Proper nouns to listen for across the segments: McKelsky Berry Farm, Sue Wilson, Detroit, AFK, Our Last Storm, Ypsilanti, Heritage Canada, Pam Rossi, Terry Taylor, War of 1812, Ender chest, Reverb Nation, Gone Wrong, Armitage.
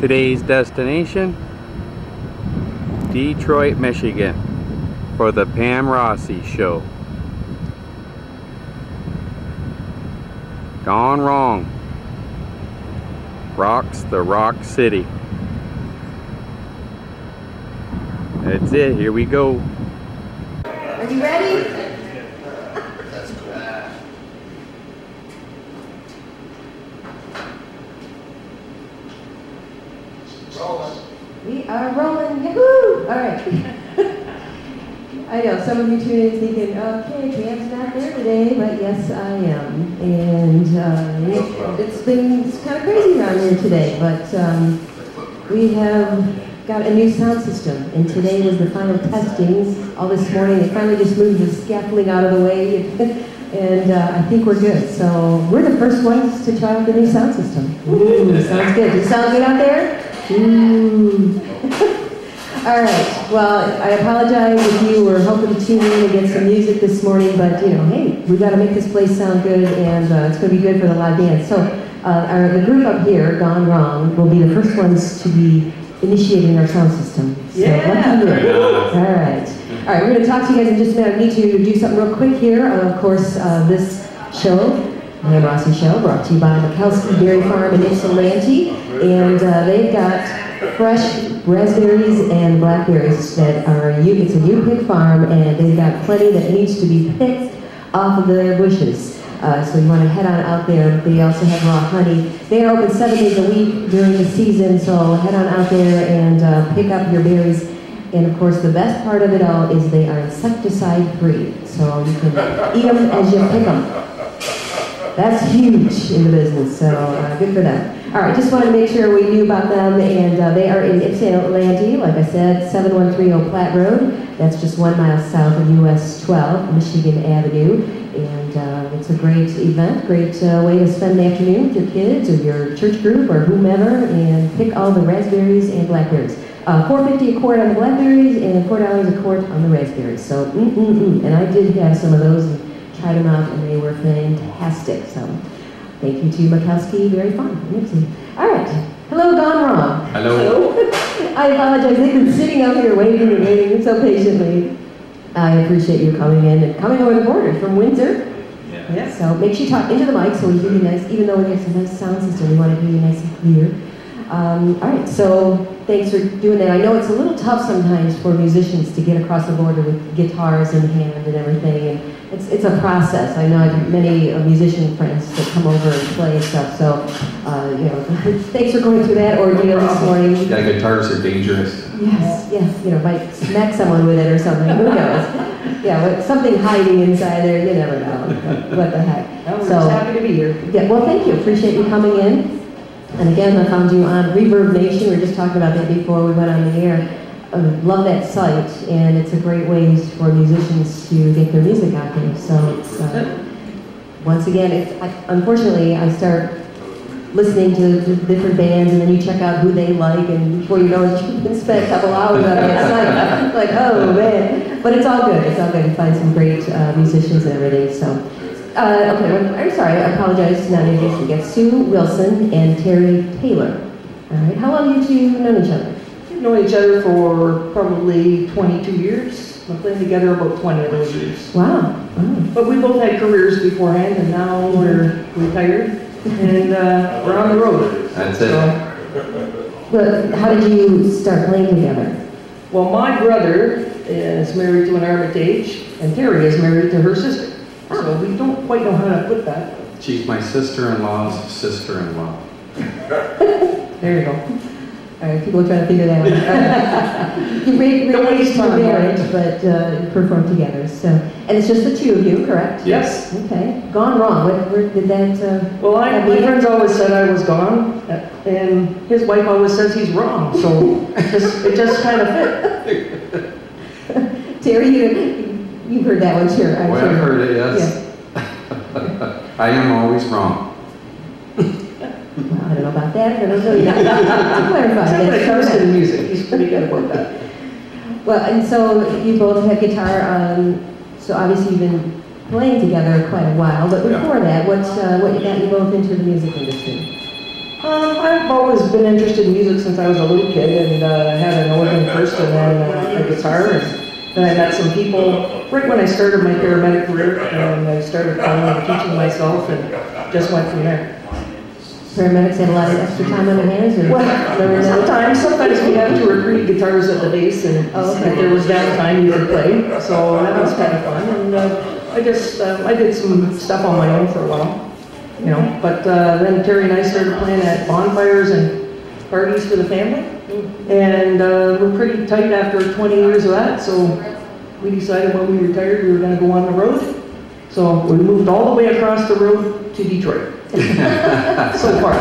Today's destination, Detroit, Michigan, for the Pam Rossi show. Gone Wrong rocks the Rock City. That's it, here we go. Are you ready? That's cool. Rolling. We are rolling. Yahoo! Alright. I know some of you tune in thinking, okay, Pam's not there today, but yes, I am. And it's been kind of crazy around here today, but we have got a new sound system, and today was the final testing. All this morning, they finally just moved the scaffolding out of the way, and I think we're good. So we're the first ones to try out the new sound system. Ooh, sounds good. Does it sound good out there? Ooh. All right. Well, I apologize if you were hoping to tune in and get some music this morning, but you know, hey, we've got to make this place sound good, and it's going to be good for the live dance. So, the group up here, Gone Wrong, will be the first ones to be initiating our sound system. So, yeah. All right. All right. We're going to talk to you guys in just a minute. I need to do something real quick here. Of course, this show. Pam Rossi Show, brought to you by McKelsky Berry Farm in Ypsilanti, and they've got fresh raspberries and blackberries that are, it's a you-pick farm, and they've got plenty that needs to be picked off of the bushes, so you want to head on out there. They also have raw honey. They are open 7 days a week during the season, so head on out there and pick up your berries. And of course, the best part of it all is they are insecticide-free, so you can eat them as you pick them. That's huge in the business, so good for them. All right, just wanted to make sure we knew about them, and they are in Ypsilanti, like I said, 7130 Platt Road. That's just 1 mile south of US 12, Michigan Avenue, and it's a great event, great way to spend the afternoon with your kids or your church group or whomever, and pick all the raspberries and blackberries. $4.50 a quart on the blackberries and $4 a quart on the raspberries, so and I did have some of those. Tried them out and they were fantastic. So, thank you to McKelsky Berry Farm. All right. Hello, Gone Wrong. Hello. I apologize. They've been sitting out here waiting and waiting so patiently. I appreciate you coming in and coming over the border from Windsor. Yeah. So make sure you talk into the mic so we hear you nice. Even though we have some nice sound system, we want to hear you nice and clear. All right. So thanks for doing that. I know it's a little tough sometimes for musicians to get across the border with guitars in hand and everything. And it's a process. I know I have many musician friends that come over and play and stuff, so, you know, thanks for going through that ordeal this morning. Yeah, guitars are dangerous. Yes, yes, you know, might smack someone with it or something, who knows? Yeah, with something hiding inside there, you never know, what the heck. No, we're just happy to be here. Yeah, well, thank you, appreciate you coming in. And again, I found you on Reverb Nation. We were just talking about that before we went on the air. Love that site, and it's a great way for musicians to get their music out there. So, it's, once again, unfortunately, I start listening to different bands, and then you check out who they like, and before you know it, you can spend a couple hours on that site. Like, oh man! But it's all good. It's all good to find some great musicians and everything. So, okay, I'm sorry. I apologize. Not introducing guests: Sue Wilson and Terry Taylor. All right, how long have you two known each other? We've known each other for probably 22 years. We've been together about 20 of those years. Wow. But we both had careers beforehand, and now we're retired, and we're on the road. That's it. But how did you start playing together? Well, my brother is married to an Armitage, and Terry is married to her sister. So we don't quite know how to put that. She's my sister-in-law's sister-in-law. There you go. All right, people are trying to figure that out. You raised your marriage, but you performed together. So, and it's just the two of you, correct? Yes. Okay. Gone Wrong. Where did that? Well, my friends always said I was gone, and his wife always says he's wrong. So it just kind of fit. Terry, you heard that one, sure? Well, I've heard it. Yes. Yeah. I am always wrong. Well, I don't know about that, but I don't know yet. To clarify that. Comes to the music, he's pretty good about that. Well, and so you both have guitar, so obviously you've been playing together quite a while, but before that, what got you both into the music industry? I've always been interested in music since I was a little kid, and I had an organ first and then a guitar, and then I met some people right when I started my paramedic career, and I started playing and teaching myself, and just went from there. Paramedics have a lot of extra time on their hands? Or well, sometimes we have 2 or 3 guitars at the base, and if there was downtime you could play, so that was kind of fun, and I did some stuff on my own for a while. You know, but then Terry and I started playing at bonfires and parties for the family, and we're pretty tight after 20 years of that, so we decided when we retired we were going to go on the road, so we moved all the way across the road to Detroit. So far.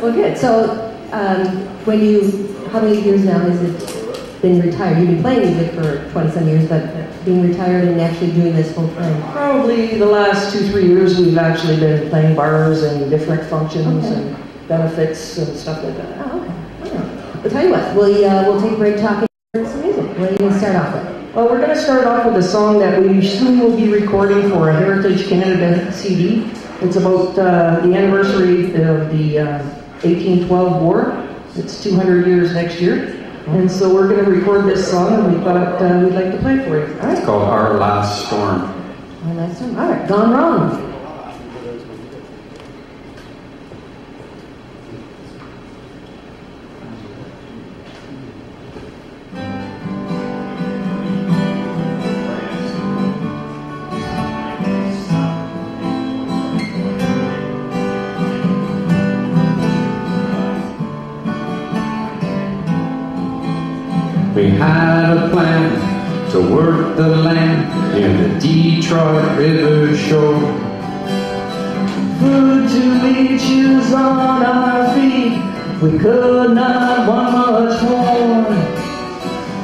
Well, good. So how many years now has it been retired? You've been playing music for 20-some years, but being retired and actually doing this full time? Probably the last 2-3 years we've actually been playing bars and different functions and benefits and stuff like that. Oh, okay. Yeah. Well, tell you what, we'll take a break talking about some music. What are you going to start off with? Well, we're going to start off with a song that we soon will be recording for a Heritage Canada CD. It's about the anniversary of the 1812 War. It's 200 years next year. And so we're going to record this song, and we thought we'd like to play for you. All right. It's called Our Last Storm. Our Last Storm. All right. Gone Wrong. We had a plan to work the land near the Detroit River shore. Food to leeches on our feet, we could not want much more.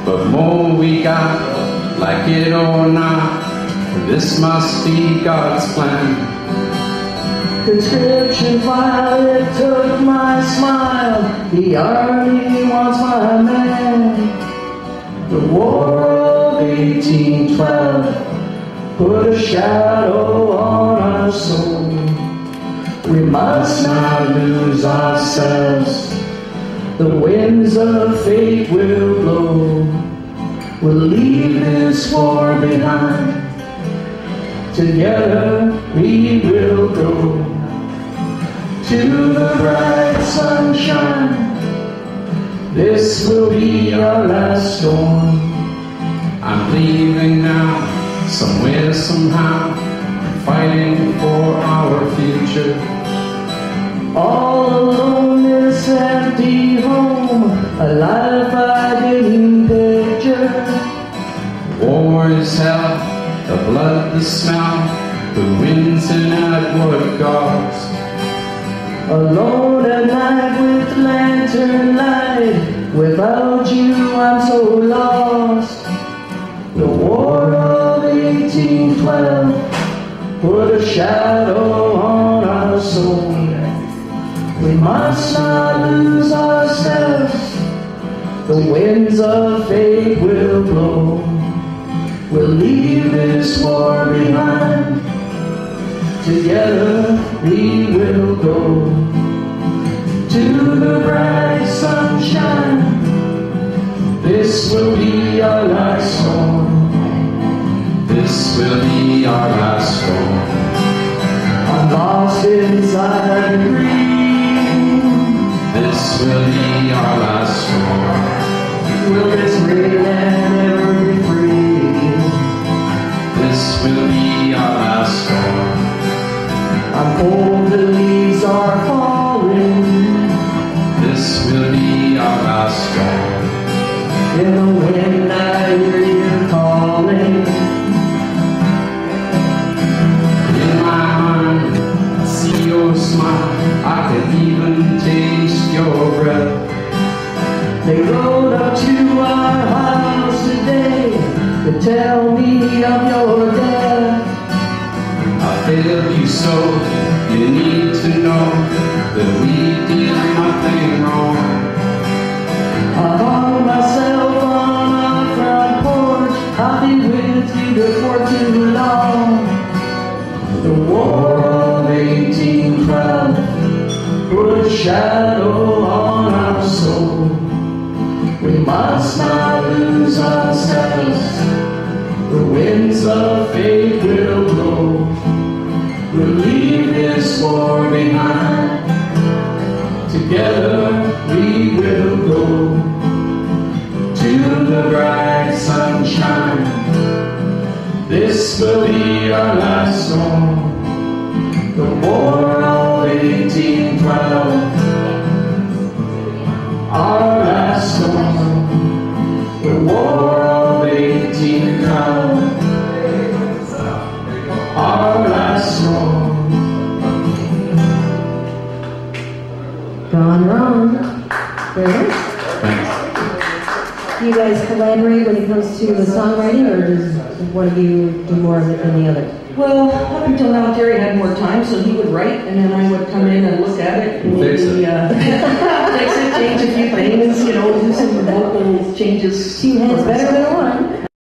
But more we got, like it or not, this must be God's plan. Conscription fire took my smile, the army wants my man. The War of 1812 put a shadow on our soul. We must not lose ourselves, the winds of fate will blow. We'll leave this war behind, together we will go to the bright sunshine. This will be our last storm. I'm leaving now, somewhere, somehow, fighting for our future. All alone this empty home, a life I didn't picture. War is hell, the blood, the smell, the winds and outward gods. Alone at night with lantern light, without you I'm so lost. The War of 1812 put a shadow on our soul. We must not lose ourselves, the winds of fate will blow. We'll leave this war behind, together we will go to the bright sunshine. This will be our last storm. This will be our last storm. I'm lost inside the green. This will be our last storm. Will this rain and ever be free? This will be our last storm. I'm cold, the leaves are falling. This will be our last storm. In the wind I hear you calling. In my mind, I see your smile, I can even taste your breath. They rode up to our house today to tell me of your death. Feel you so, you need to know that we did nothing wrong. I hung myself on our front porch, I'll be with you before too long. The War of 1812 put a shadow on our soul. We must not lose ourselves. The winds of fate will blow. We'll leave this war behind. Together we will go to the bright sunshine. This will be our last storm. The War of 1812, our last storm. The War of 1812, our last storm. Gone Wrong. There it is. Thanks. Do you guys collaborate when it comes to the songwriting, or does one of you do more of it than the other? Well, up until now, Terry had more time, so he would write, and then I would come in and look at it, and fix it, change a few things, do some vocal changes. She has better than one.